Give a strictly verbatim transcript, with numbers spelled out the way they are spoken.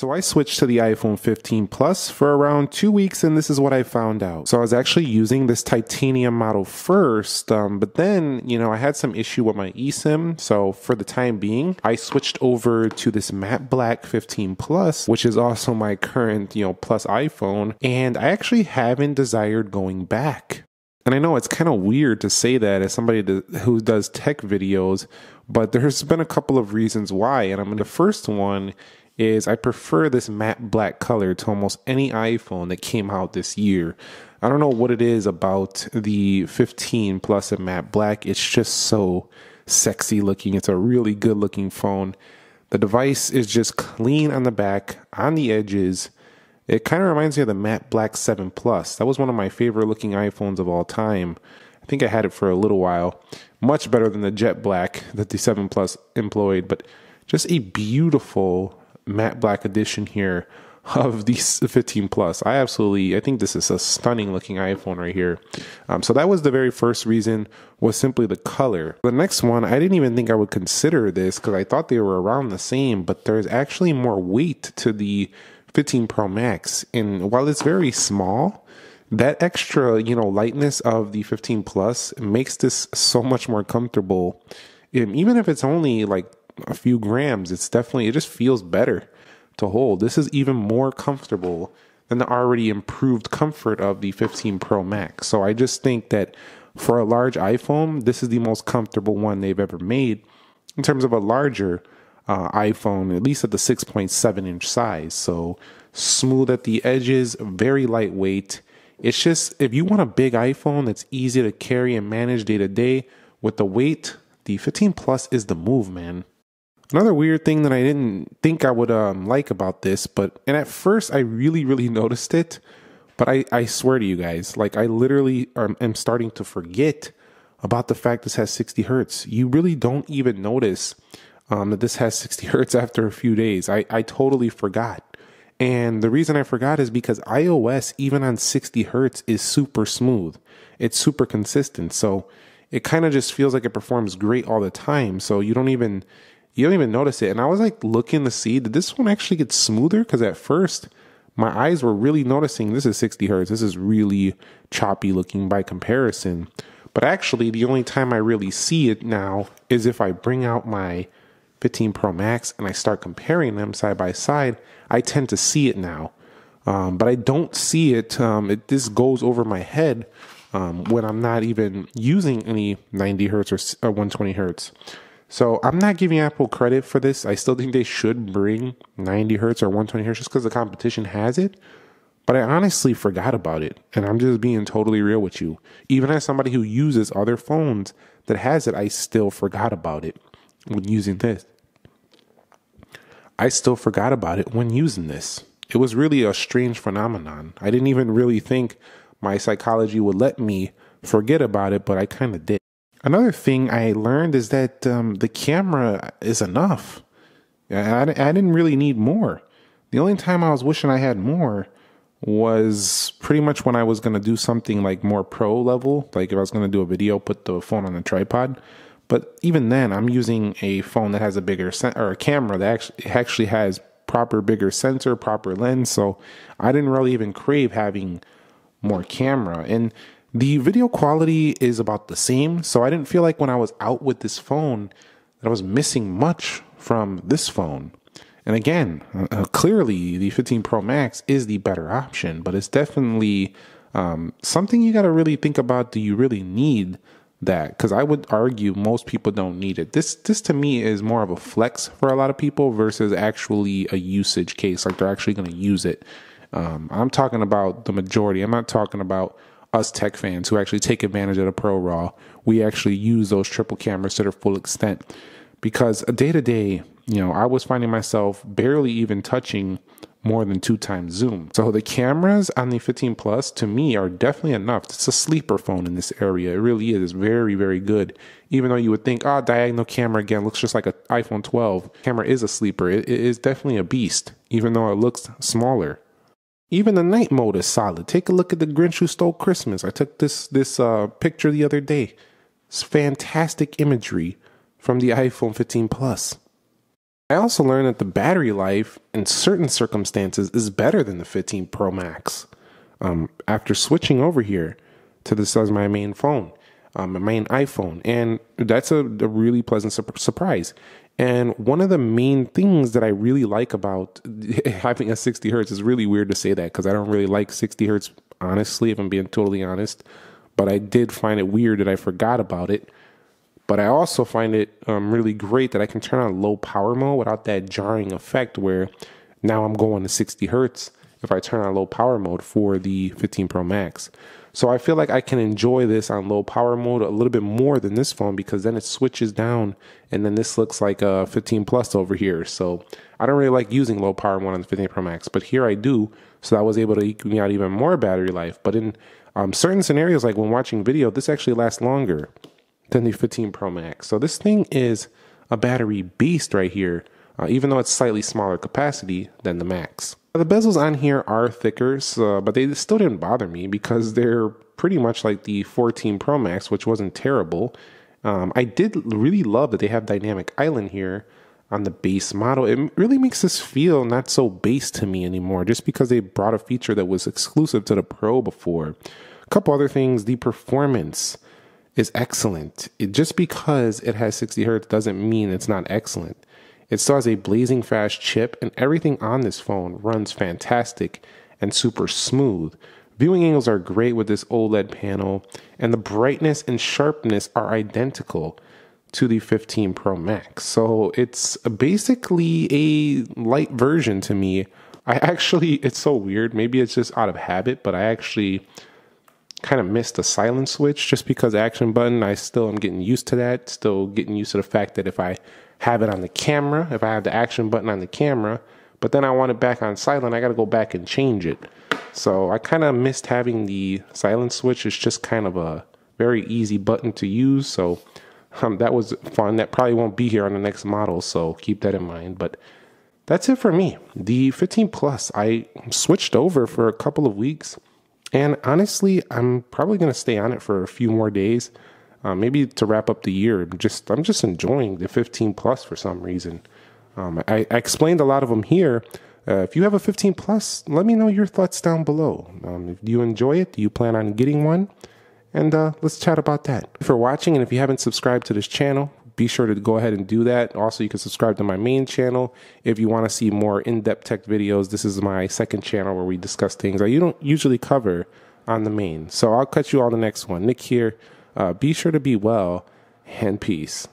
So I switched to the iPhone fifteen Plus for around two weeks and this is what I found out. So I was actually using this titanium model first, um, but then, you know, I had some issue with my eSIM. So for the time being, I switched over to this matte black fifteen Plus, which is also my current, you know, Plus iPhone. And I actually haven't desired going back. And I know it's kind of weird to say that as somebody who does tech videos, but there's been a couple of reasons why. And I mean, the first one is I prefer this matte black color to almost any iPhone that came out this year. I don't know what it is about the fifteen Plus and matte black. It's just so sexy looking. It's a really good looking phone. The device is just clean on the back, on the edges. It kind of reminds me of the matte black seven Plus. That was one of my favorite looking iPhones of all time. I think I had it for a little while. Much better than the jet black that the seven Plus employed, but just a beautiful matte black edition here of the fifteen Plus. I absolutely, I think this is a stunning looking iPhone right here. Um, so that was the very first reason, was simply the color. The next one, I didn't even think I would consider this because I thought they were around the same, but there's actually more weight to the fifteen Pro Max, and while it's very small, that extra, you know, lightness of the fifteen Plus makes this so much more comfortable. And even if it's only like a few grams, it's definitely, it just feels better to hold. This is even more comfortable than the already improved comfort of the fifteen Pro Max. So I just think that for a large iPhone, this is the most comfortable one they've ever made in terms of a larger Uh, iPhone, at least at the six point seven inch size. So smooth at the edges, very lightweight. It's just, if you want a big iPhone that's easy to carry and manage day to day with the weight, the fifteen Plus is the move, man. Another weird thing that I didn't think I would um, like about this, but, and at first I really, really noticed it, but I, I swear to you guys, like I literally am, am starting to forget about the fact this has sixty hertz. You really don't even notice Um, that this has sixty hertz after a few days. I, I totally forgot. And the reason I forgot is because iOS, even on sixty hertz, is super smooth. It's super consistent. So it kind of just feels like it performs great all the time. So you don't even, you don't even notice it. And I was like looking to see, did this one actually get smoother? Because at first my eyes were really noticing this is sixty hertz. This is really choppy looking by comparison. But actually the only time I really see it now is if I bring out my fifteen Pro Max and I start comparing them side by side, I tend to see it now. Um, but I don't see it, um, it, this goes over my head um, when I'm not even using any ninety hertz or uh, one twenty hertz. So I'm not giving Apple credit for this. I still think they should bring ninety hertz or one twenty hertz just because the competition has it. But I honestly forgot about it. And I'm just being totally real with you. Even as somebody who uses other phones that has it, I still forgot about it when using this. I still forgot about it when using this. It was really a strange phenomenon. I didn't even really think my psychology would let me forget about it, but I kind of did. Another thing I learned is that um, the camera is enough. I, I didn't really need more. The only time I was wishing I had more was pretty much when I was going to do something like more pro level. Like if I was going to do a video, put the phone on a tripod. But even then, I'm using a phone that has a bigger or a camera that actually, actually has proper bigger sensor, proper lens. So I didn't really even crave having more camera. And the video quality is about the same. So I didn't feel like when I was out with this phone that I was missing much from this phone. And again, uh, clearly the fifteen Pro Max is the better option, but it's definitely um, something you got to really think about. Do you really need that? Because I would argue most people don't need it. This this to me is more of a flex for a lot of people versus actually a usage case, like they're actually going to use it. Um, I'm talking about the majority. I'm not talking about us tech fans who actually take advantage of the Pro Raw. We actually use those triple cameras to their full extent because a day to day, you know, I was finding myself barely even touching more than two times zoom. So the cameras on the fifteen Plus to me are definitely enough. It's a sleeper phone in this area. It really is. It's very, very good. Even though you would think, oh, diagonal camera again, looks just like an iPhone twelve. Camera is a sleeper. It, it is definitely a beast, even though it looks smaller. Even the night mode is solid. Take a look at The Grinch Who Stole Christmas. I took this, this uh, picture the other day. It's fantastic imagery from the iPhone fifteen Plus. I also learned that the battery life in certain circumstances is better than the fifteen Pro Max. Um, after switching over here to this as my main phone, um, my main iPhone, and that's a, a really pleasant su surprise. And one of the main things that I really like about having a sixty hertz, is really weird to say that because I don't really like sixty hertz, honestly, if I'm being totally honest. But I did find it weird that I forgot about it. But I also find it um, really great that I can turn on low power mode without that jarring effect where now I'm going to sixty hertz if I turn on low power mode for the fifteen Pro Max. So I feel like I can enjoy this on low power mode a little bit more than this phone because then it switches down and then this looks like a fifteen Plus over here. So I don't really like using low power mode on the fifteen Pro Max, but here I do. So I was able to eke me out even more battery life. But in um, certain scenarios, like when watching video, this actually lasts longer than the fifteen Pro Max. So this thing is a battery beast right here, uh, even though it's slightly smaller capacity than the Max. Now, the bezels on here are thicker, so, but they still didn't bother me because they're pretty much like the fourteen Pro Max, which wasn't terrible. Um, I did really love that they have Dynamic Island here on the base model. It really makes this feel not so base to me anymore, just because they brought a feature that was exclusive to the Pro before. A couple other things, the performance is excellent. It, just because it has sixty hertz doesn't mean it's not excellent. It still has a blazing fast chip, and everything on this phone runs fantastic and super smooth. Viewing angles are great with this OLED panel, and the brightness and sharpness are identical to the fifteen Pro Max. So it's basically a light version to me. I actually, it's so weird, maybe it's just out of habit, but I actually kind of missed the silent switch just because action button, I still am getting used to that, still getting used to the fact that if I have it on the camera, if I have the action button on the camera, but then I want it back on silent, I got to go back and change it. So I kind of missed having the silent switch. It's just kind of a very easy button to use. So um, that was fun. That probably won't be here on the next model, so keep that in mind. But that's it for me. The fifteen Plus, I switched over for a couple of weeks. And honestly, I'm probably going to stay on it for a few more days, uh, maybe to wrap up the year. Just I'm just enjoying the fifteen Plus for some reason. Um, I, I explained a lot of them here. Uh, if you have a fifteen Plus, let me know your thoughts down below. Um, if you enjoy it, do you plan on getting one? And uh, let's chat about that. Thank you for watching, and if you haven't subscribed to this channel, be sure to go ahead and do that. Also, you can subscribe to my main channel if you want to see more in-depth tech videos. This is my second channel where we discuss things that you don't usually cover on the main. So I'll catch you all the next one. Nick here. Uh, be sure to be well and peace.